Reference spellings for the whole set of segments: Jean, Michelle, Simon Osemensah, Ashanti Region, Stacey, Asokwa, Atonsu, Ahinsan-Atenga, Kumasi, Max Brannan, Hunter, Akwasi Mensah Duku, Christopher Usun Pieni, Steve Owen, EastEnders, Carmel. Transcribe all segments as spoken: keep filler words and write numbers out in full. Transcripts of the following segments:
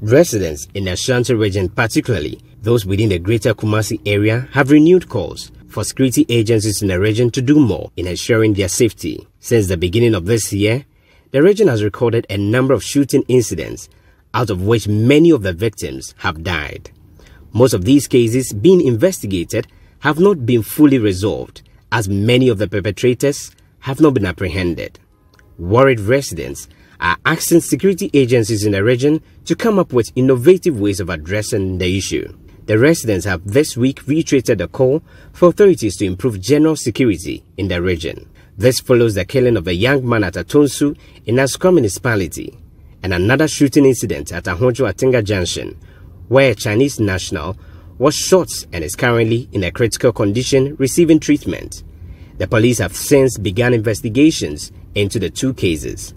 Residents in the Ashanti region, particularly those within the greater Kumasi area, have renewed calls for security agencies in the region to do more in ensuring their safety. Since the beginning of this year, the region has recorded a number of shooting incidents, out of which many of the victims have died. Most of these cases being investigated have not been fully resolved, as many of the perpetrators have not been apprehended. Worried residents are asking security agencies in the region to come up with innovative ways of addressing the issue. The residents have this week reiterated the call for authorities to improve general security in the region. This follows the killing of a young man at Atonsu in Asokwa municipality and another shooting incident at Ahinsan-Atenga Junction, where a Chinese national was shot and is currently in a critical condition receiving treatment. The police have since begun investigations into the two cases.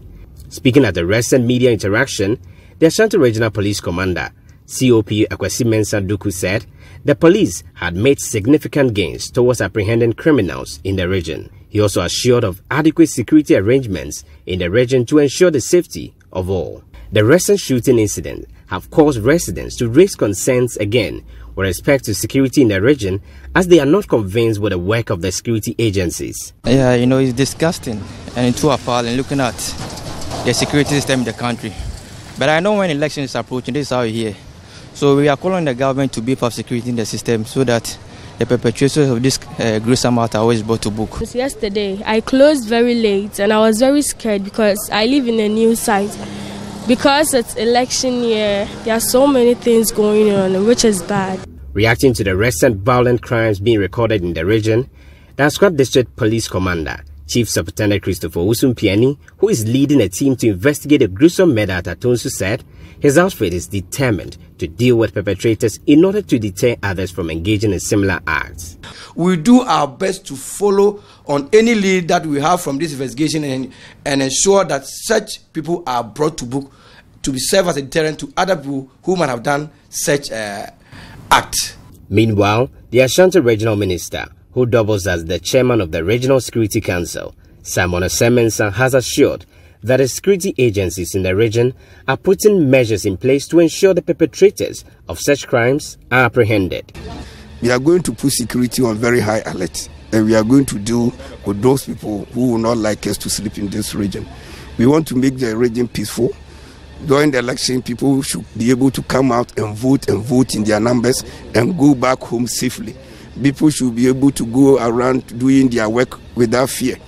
Speaking at the recent media interaction, the Ashanti Regional Police Commander, C O P Akwasi Mensah Duku, said the police had made significant gains towards apprehending criminals in the region. He also assured of adequate security arrangements in the region to ensure the safety of all. The recent shooting incident have caused residents to raise concerns again with respect to security in the region, as they are not convinced with the work of the security agencies. Yeah, you know, it's disgusting and it's too appalling looking at the security system in the country. But I know when election is approaching, this is how you hear. So we are calling on the government to beef up security in the system so that the perpetrators of this uh, gruesome act are always brought to book. Yesterday, I closed very late and I was very scared because I live in a new site. Because it's election year, there are so many things going on, which is bad. Reacting to the recent violent crimes being recorded in the region, the Asokwa District Police Commander, Chief Superintendent Christopher Usun Pieni, who is leading a team to investigate a gruesome murder at Atonsu, said his outfit is determined to deal with perpetrators in order to deter others from engaging in similar acts. We do our best to follow on any lead that we have from this investigation and, and ensure that such people are brought to book to be served as a deterrent to other people who might have done such uh, act. Meanwhile, the Ashanti Regional Minister, who doubles as the chairman of the Regional Security Council, Simon Osemensah, has assured that the security agencies in the region are putting measures in place to ensure the perpetrators of such crimes are apprehended. We are going to put security on very high alert, and we are going to deal with those people who will not like us to sleep in this region. We want to make the region peaceful. During the election, people should be able to come out and vote and vote in their numbers and go back home safely. People should be able to go around doing their work without fear.